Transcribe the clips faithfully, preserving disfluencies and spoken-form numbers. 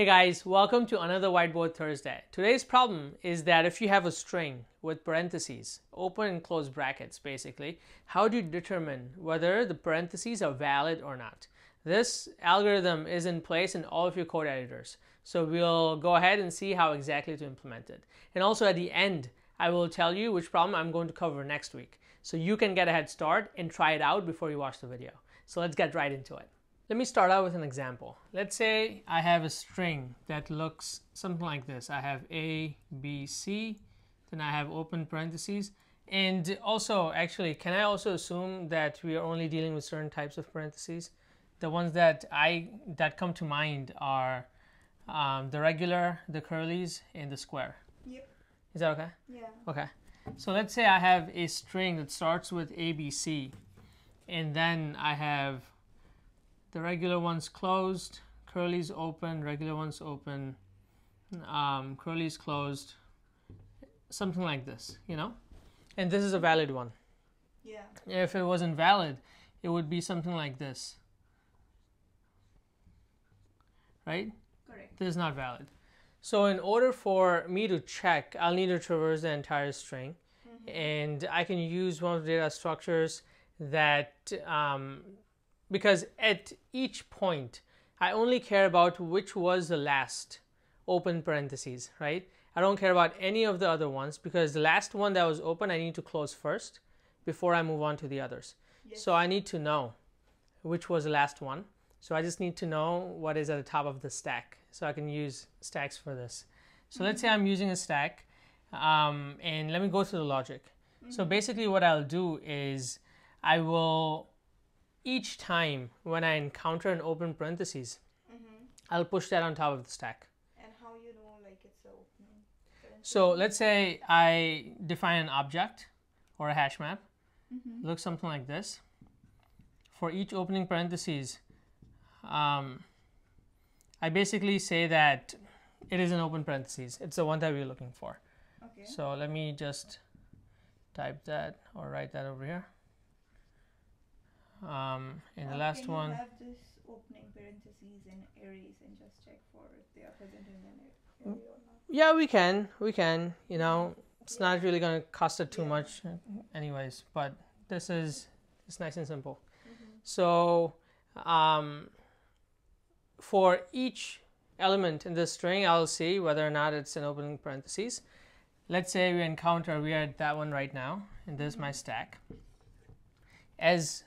Hey guys, welcome to another Whiteboard Thursday. Today's problem is that if you have a string with parentheses, open and close brackets basically, how do you determine whether the parentheses are valid or not? This algorithm is in place in all of your code editors, so we'll go ahead and see how exactly to implement it. And also at the end, I will tell you which problem I'm going to cover next week, so you can get a head start and try it out before you watch the video. So let's get right into it. Let me start out with an example. Let's say I have a string that looks something like this. I have A, B, C, then I have open parentheses. And also, actually, can I also assume that we are only dealing with certain types of parentheses? The ones that I that come to mind are um, the regular, the curlies, and the square. Yep. Is that okay? Yeah. Okay. So let's say I have a string that starts with A, B, C, and then I have the regular ones closed, curly's open, regular ones open, um, curly's closed, something like this, you know? And this is a valid one. Yeah. If it wasn't valid, it would be something like this. Right? Correct. This is not valid. So in order for me to check, I'll need to traverse the entire string. Mm-hmm. And I can use one of the data structures that um, because at each point, I only care about which was the last open parentheses, right? I don't care about any of the other ones because the last one that was open, I need to close first before I move on to the others. Yes. So I need to know which was the last one. So I just need to know what is at the top of the stack. So I can use stacks for this. So mm-hmm. Let's say I'm using a stack um, and let me go through the logic. Mm-hmm. So basically what I'll do is I will each time when I encounter an open parentheses, mm-hmm. I'll push that on top of the stack. And how you know like it's an opening parentheses? So let's say I define an object or a hash map. Mm-hmm. Looks something like this. For each opening parentheses, um, I basically say that it is an open parentheses. It's the one that we're looking for. Okay. So let me just type that or write that over here. Um, and the last one. Can you have this opening parentheses and arrays and just check for if they are present in an array or not? Yeah, we can. We can. You know, it's yeah. not really going to cost it too yeah. much, anyways. But this is it's nice and simple. Mm-hmm. So, um, for each element in this string, I'll see whether or not it's an opening parentheses. Let's say we encounter we are at that one right now, and this is mm-hmm. my stack. As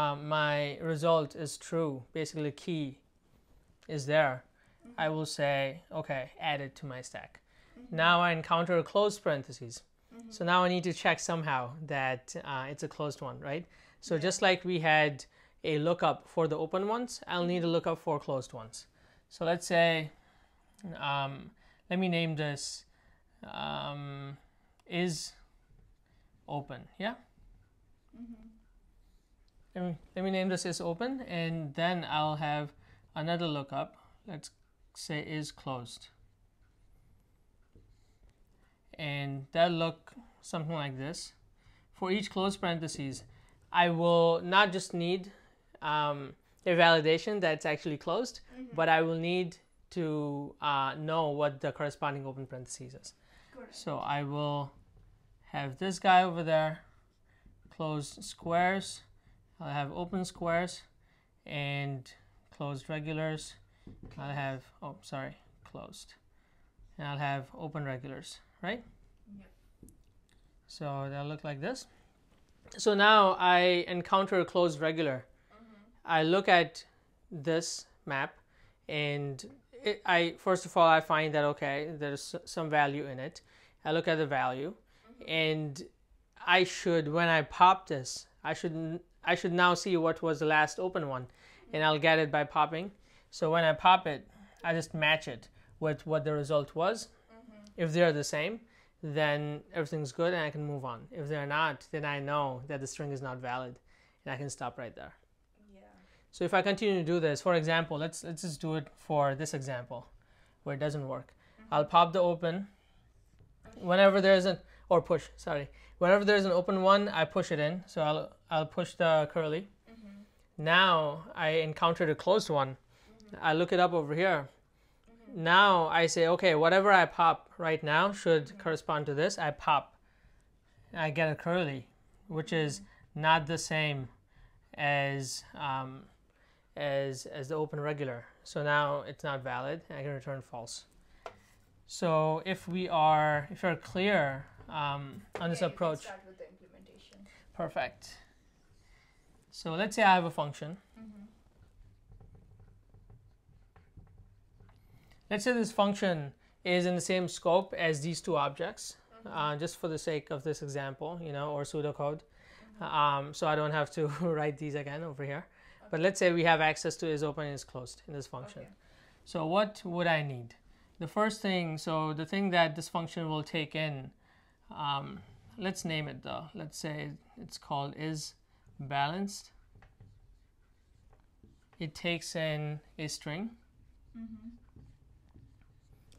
Um, my result is true, basically key is there, mm-hmm. I will say, okay, add it to my stack. Mm-hmm. Now I encounter a closed parentheses. Mm-hmm. So now I need to check somehow that uh, it's a closed one, right? So yeah. just like we had a lookup for the open ones, I'll need a lookup for closed ones. So let's say, um, let me name this um, is open, yeah? Mm-hmm. Let me, let me name this is open, and then I'll have another lookup. Let's say is closed. And that'll look something like this. For each closed parentheses, I will not just need um, a validation that it's actually closed, mm-hmm. but I will need to uh, know what the corresponding open parentheses is. Correct. So I will have this guy over there, closed squares. I'll have open squares and closed regulars. I'll have, oh, sorry, closed. And I'll have open regulars, right? Yep. So they'll look like this. So now I encounter a closed regular. Mm-hmm. I look at this map and it, I first of all, I find that, okay, there's some value in it. I look at the value mm-hmm. and I should, when I pop this, I should I should now see what was the last open one, and I'll get it by popping. So when I pop it, I just match it with what the result was. Mm-hmm. If they're the same, then everything's good and I can move on. If they're not, then I know that the string is not valid and I can stop right there. Yeah. So if I continue to do this, for example, let's, let's just do it for this example where it doesn't work. Mm-hmm. I'll pop the open. Whenever there isn't, or push, sorry. Whenever there's an open one, I push it in. So I'll, I'll push the curly. Mm-hmm. Now I encountered a closed one. Mm-hmm. I look it up over here. Mm-hmm. now I say, okay, whatever I pop right now should correspond to this. I pop, I get a curly, which is not the same as um, as as the open regular. So now it's not valid. I can return false. So if we are if we are clear um, on this yeah, approach, you can start with the implementation. Perfect. So let's say I have a function. Mm-hmm. Let's say this function is in the same scope as these two objects, mm-hmm. uh, just for the sake of this example, you know, or pseudocode. Mm-hmm. um, so I don't have to write these again over here. Okay. But let's say we have access to is open and is closed in this function. Okay. So what would I need? The first thing, so the thing that this function will take in, um, let's name it though. Let's say it's called is balanced. It takes in a string, mm-hmm.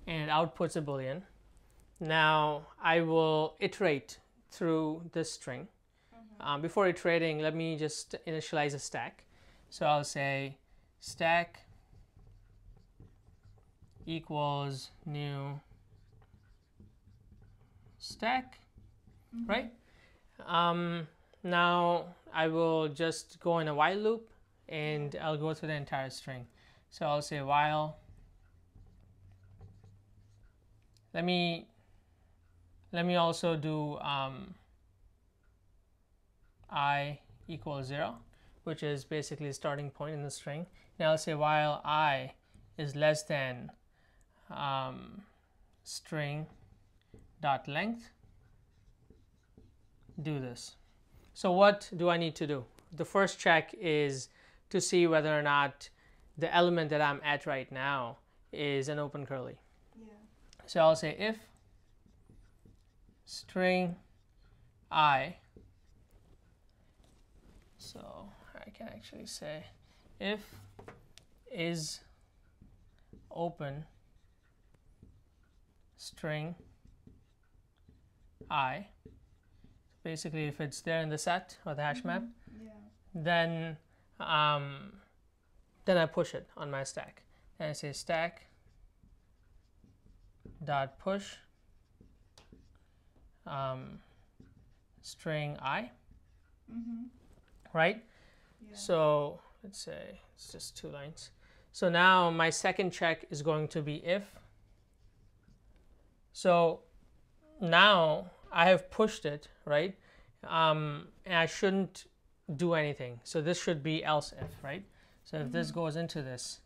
and it outputs a boolean. Now I will iterate through this string. Mm-hmm. um, before iterating, let me just initialize a stack. So I'll say stack equals new stack, mm-hmm. right? Um, now I will just go in a while loop and I'll go through the entire string. So I'll say while. Let me let me also do um, I equals zero, which is basically the starting point in the string. Now I'll say while I is less than Um, string dot length, do this. So what do I need to do? The first check is to see whether or not the element that I'm at right now is an open curly. Yeah. So I'll say if string I, so I can actually say if is open string I, basically if it's there in the set or the hash mm-hmm. map, yeah. then um, then I push it on my stack and I say stack dot push um, string I, mm-hmm. right? Yeah. So let's say it's just two lines. So now my second check is going to be if. So now I have pushed it, right? Um, and I shouldn't do anything. So this should be else if, right? So if mm-hmm. this goes into this,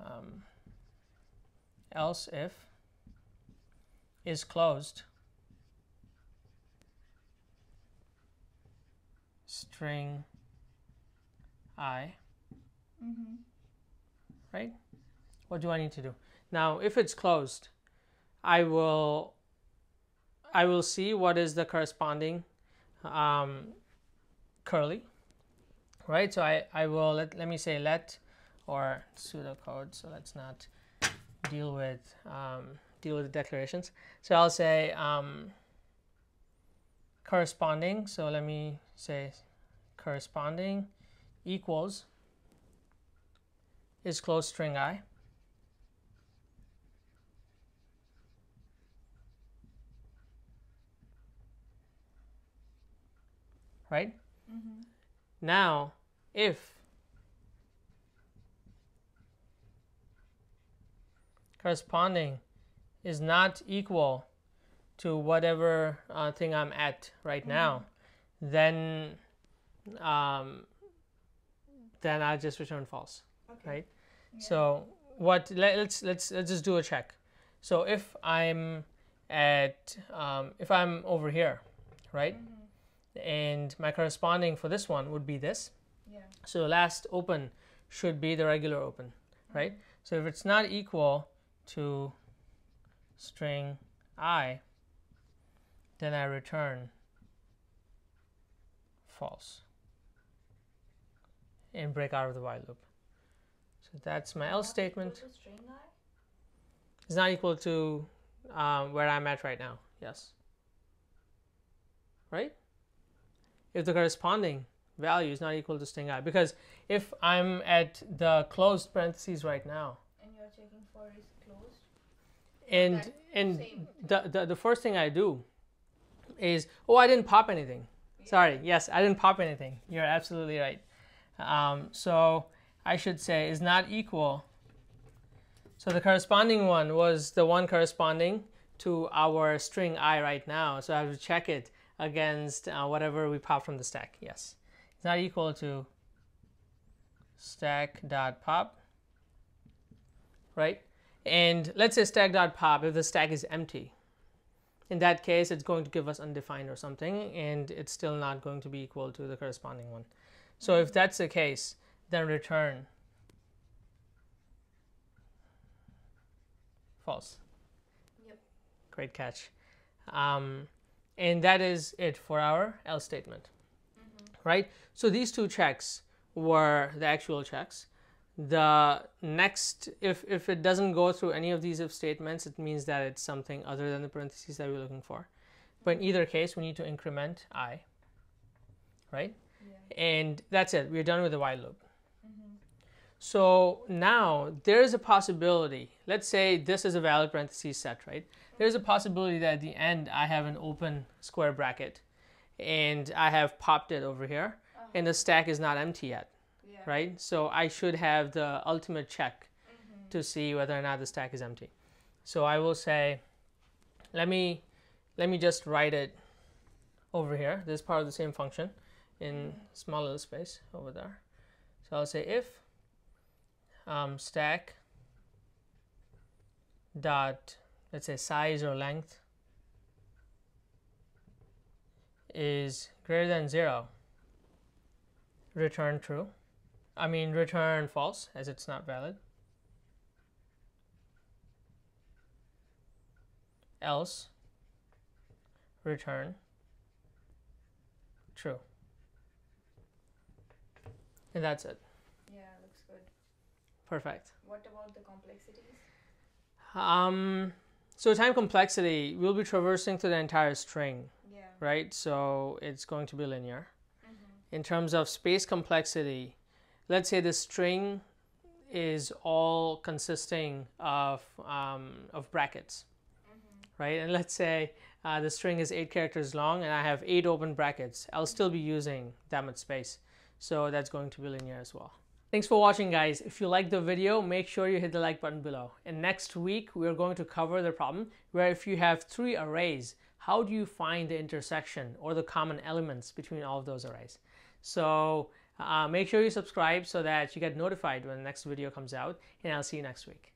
um, else if is closed, string I, mm-hmm. right? What do I need to do? Now, if it's closed, I will I will see what is the corresponding um, curly, right? So I, I will, let, let me say let or pseudocode, so let's not deal with, um, deal with the declarations. So I'll say um, corresponding, so let me say corresponding equals is closed string I. Right? Mm-hmm. Now, if corresponding is not equal to whatever uh, thing I'm at right mm-hmm. now, then um, then I'll just return false. Okay. Right? Yeah. So what? Let's let's let's just do a check. So if I'm at um, if I'm over here, right? Mm-hmm. And my corresponding for this one would be this. Yeah. So last open should be the regular open, right? Mm-hmm. So if it's not equal to string I, then I return false and break out of the while loop. So that's my else statement. String I? It's not equal to um, where I'm at right now. Yes. Right? If the corresponding value is not equal to string I, because if I'm at the closed parentheses right now, and you're checking for is closed. And and the, the, the first thing I do is, oh, I didn't pop anything. Yeah. Sorry, yes, I didn't pop anything. You're absolutely right. Um, so I should say is not equal. So the corresponding one was the one corresponding to our string I right now. So I have to check it against uh, whatever we pop from the stack. Yes, it's not equal to stack.pop, right? And let's say stack.pop, if the stack is empty, in that case, it's going to give us undefined or something, and it's still not going to be equal to the corresponding one. So if that's the case, then return false. Yep. Great catch. Um, and that is it for our else statement, mm-hmm. right? So these two checks were the actual checks. The next, if, if it doesn't go through any of these if statements, it means that it's something other than the parentheses that we're looking for. But in either case, we need to increment I, right? Yeah. And that's it. We're done with the while loop. Mm-hmm. So now there is a possibility. Let's say this is a valid parentheses set, right? There's a possibility that at the end I have an open square bracket and I have popped it over here, uh-huh. and the stack is not empty yet. Yeah. Right? So I should have the ultimate check mm-hmm. to see whether or not the stack is empty. So I will say, let me, let me just write it over here. This is part of the same function in small little space over there. So I'll say if um, stack dot, let's say size or length is greater than zero, return true. I mean, return false, as it's not valid. Else, return true. And that's it. Yeah, looks good. Perfect. What about the complexities? Um, so time complexity, we'll be traversing through the entire string, yeah. right? So it's going to be linear. Mm-hmm. In terms of space complexity, let's say the string is all consisting of, um, of brackets, mm-hmm. right? And let's say uh, the string is eight characters long and I have eight open brackets. I'll mm-hmm. still be using that much space. So that's going to be linear as well. Thanks for watching, guys. If you liked the video, make sure you hit the like button below. And next week, we're going to cover the problem where if you have three arrays, how do you find the intersection or the common elements between all of those arrays? So, Uh, make sure you subscribe so that you get notified when the next video comes out, and I'll see you next week.